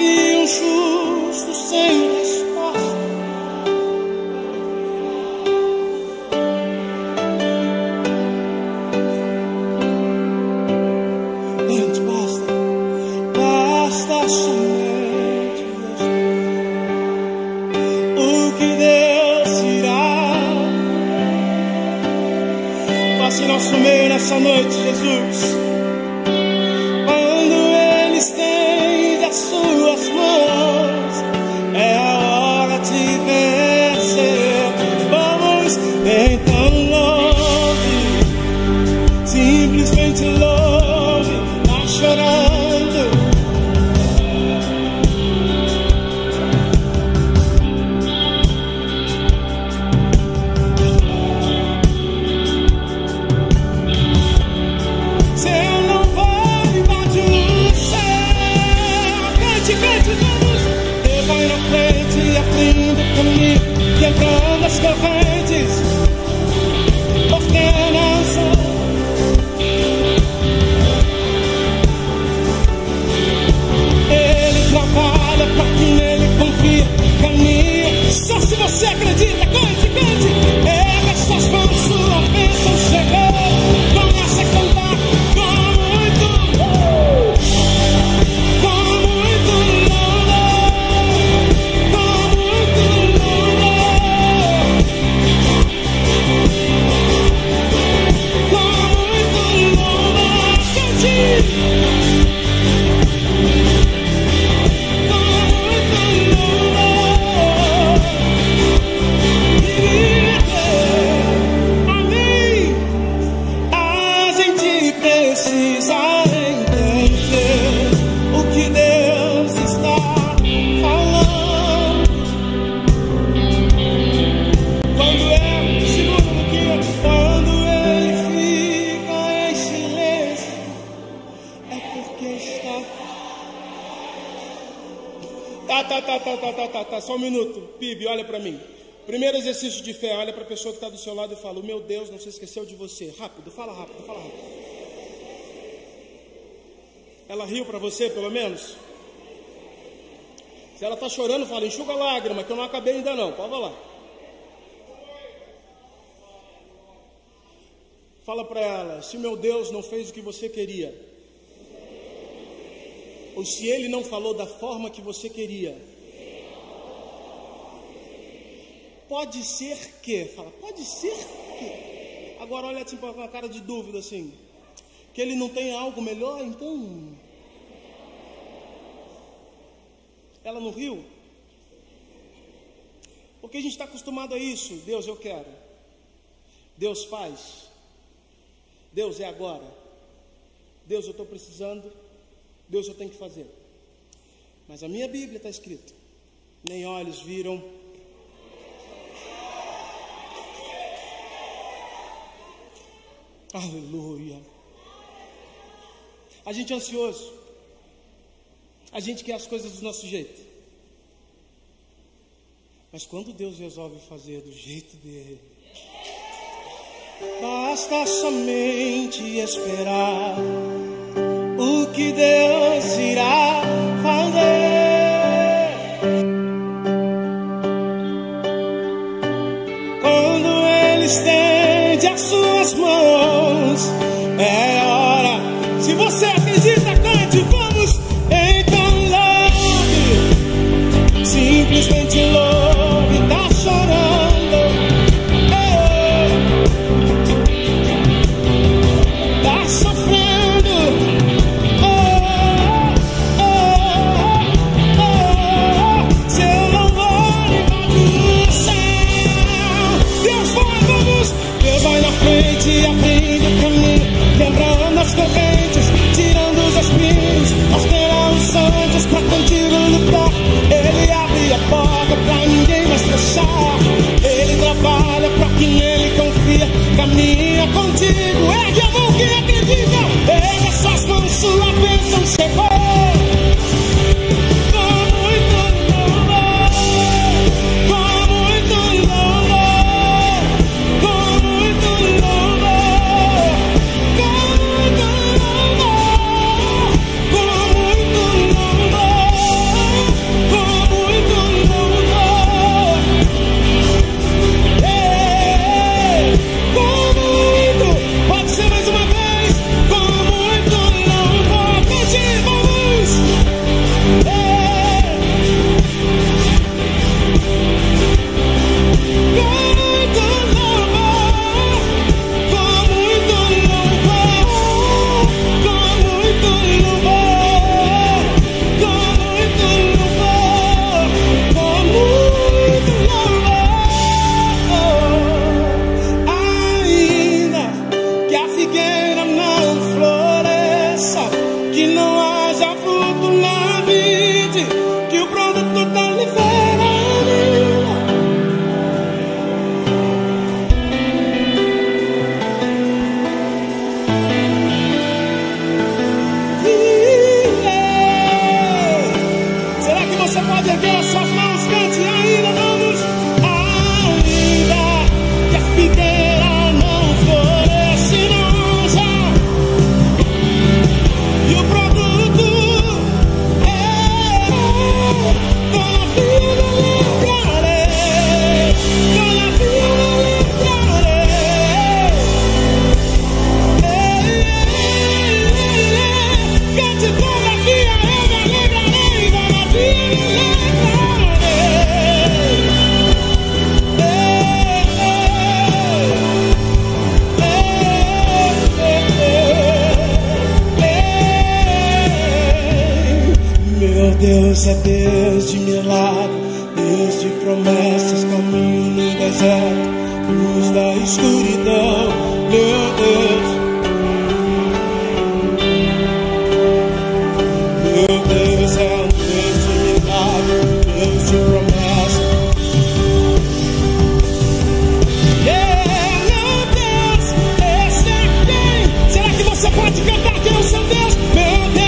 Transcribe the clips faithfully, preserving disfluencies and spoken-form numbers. vi um justo sem despojo. Gente, basta, basta somente Deus. O que Deus irá faça em nosso meio nessa noite, Jesus. Quando Ele estende as suas mãos, é a hora de vencer. Vamos então longe, simplesmente longe, tá chorando. Quebrando as correntes, mostrando a ação. Ele trabalha pra quem nele confia, caminha. Só se você acredita, cante, cante. Erga suas mãos, sua bênção chegou. Começa a cantar com muito amor. Só um minuto, P I B, olha para mim. Primeiro exercício de fé, olha para a pessoa que está do seu lado e fala: o meu Deus não se esqueceu de você. Rápido, fala rápido, fala rápido. Ela riu para você, pelo menos? Se ela está chorando, fala: enxuga a lágrima, que eu não acabei ainda não. Pode falar. Fala para ela: se meu Deus não fez o que você queria, ou se Ele não falou da forma que você queria, pode ser que, fala, pode ser que, agora olha assim com a cara de dúvida assim, que Ele não tem algo melhor, então, ela não riu? Porque a gente está acostumado a isso. Deus, eu quero, Deus faz, Deus é agora, Deus, eu estou precisando, Deus, eu tenho que fazer. Mas a minha Bíblia está escrito: nem olhos viram, aleluia. A gente é ansioso, a gente quer as coisas do nosso jeito, mas quando Deus resolve fazer do jeito dele, basta somente esperar o que Deus irá fazer. Suas mãos, é hora. Se você acredita, cante. Vamos então louve, simplesmente louve, tá chorando, oh, tá sofrendo, oh, oh, pode erguer as suas mãos, cante ainda, vamos. Ainda que a figueira não floresce na rosa, e o produto é toda vida lembrarei, toda vida lembrarei. Cante toda vida, eu me lembrarei, toda vida lembrarei. Deus é Deus de milagre, Deus de promessas, caminho no deserto, luz da escuridão, meu Deus. Meu Deus é um Deus de milagre, Deus de promessas. Yeah, meu Deus, esse é quem? Será que você pode cantar que eu sou Deus? Meu Deus.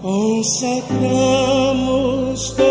Consagramos.